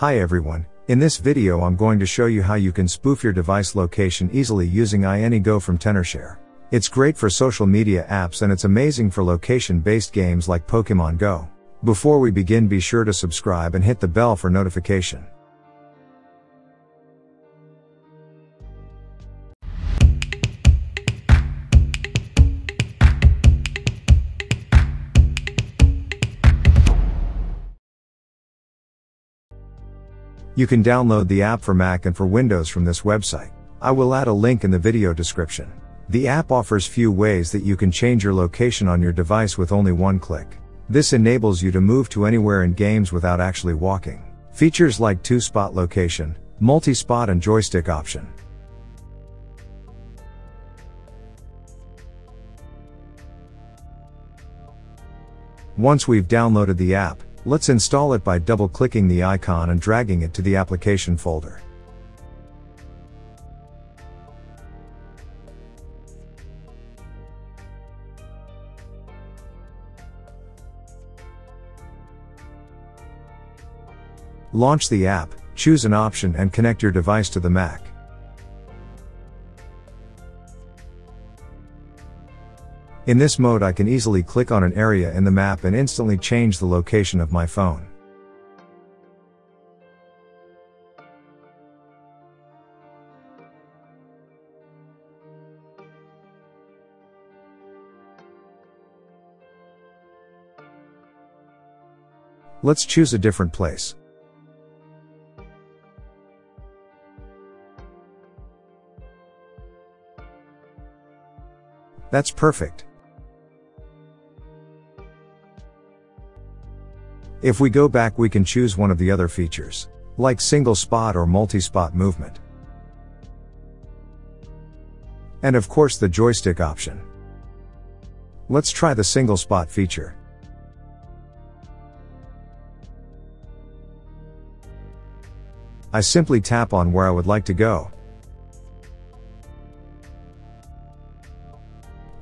Hi everyone, in this video I'm going to show you how you can spoof your device location easily using iAnyGo from Tenorshare. It's great for social media apps and it's amazing for location-based games like Pokémon GO. Before we begin, be sure to subscribe and hit the bell for notification. You can download the app for Mac and for Windows from this website. I will add a link in the video description. The app offers few ways that you can change your location on your device with only one click. This enables you to move to anywhere in games without actually walking. Features like two-spot location, multi-spot and joystick option. Once we've downloaded the app, let's install it by double-clicking the icon and dragging it to the application folder. Launch the app, choose an option and connect your device to the Mac. In this mode, I can easily click on an area in the map and instantly change the location of my phone. Let's choose a different place. That's perfect. If we go back, we can choose one of the other features, like single spot or multi-spot movement. And of course the joystick option. Let's try the single spot feature. I simply tap on where I would like to go.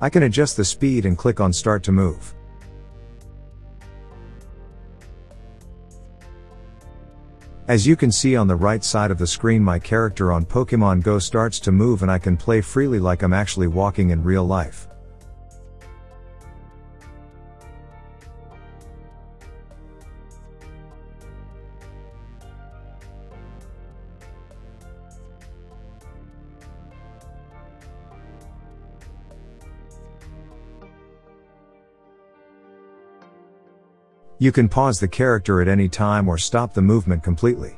I can adjust the speed and click on start to move. As you can see on the right side of the screen, my character on Pokémon GO starts to move and I can play freely like I'm actually walking in real life. You can pause the character at any time or stop the movement completely.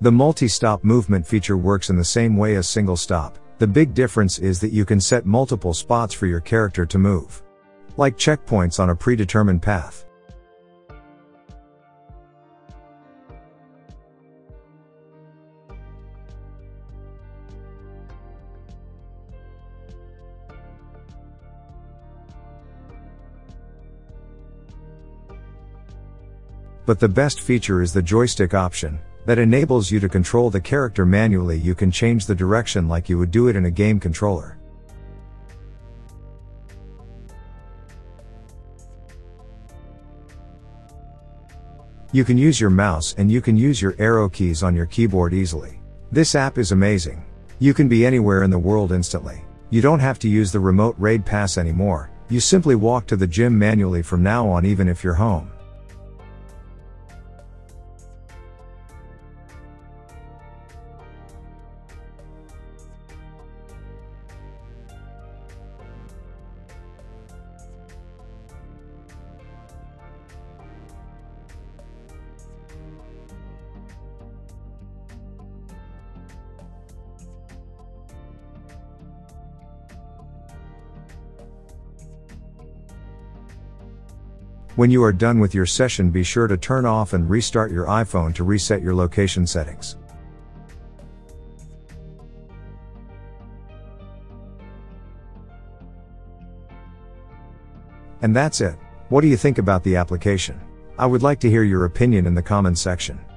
The multi-stop movement feature works in the same way as single stop. The big difference is that you can set multiple spots for your character to move, like checkpoints on a predetermined path. But the best feature is the joystick option, that enables you to control the character manually. You can change the direction like you would do it in a game controller. You can use your mouse and you can use your arrow keys on your keyboard easily. This app is amazing. You can be anywhere in the world instantly. You don't have to use the remote raid pass anymore. You simply walk to the gym manually from now on, even if you're home. When you are done with your session, be sure to turn off and restart your iPhone to reset your location settings. And that's it. What do you think about the application? I would like to hear your opinion in the comment section.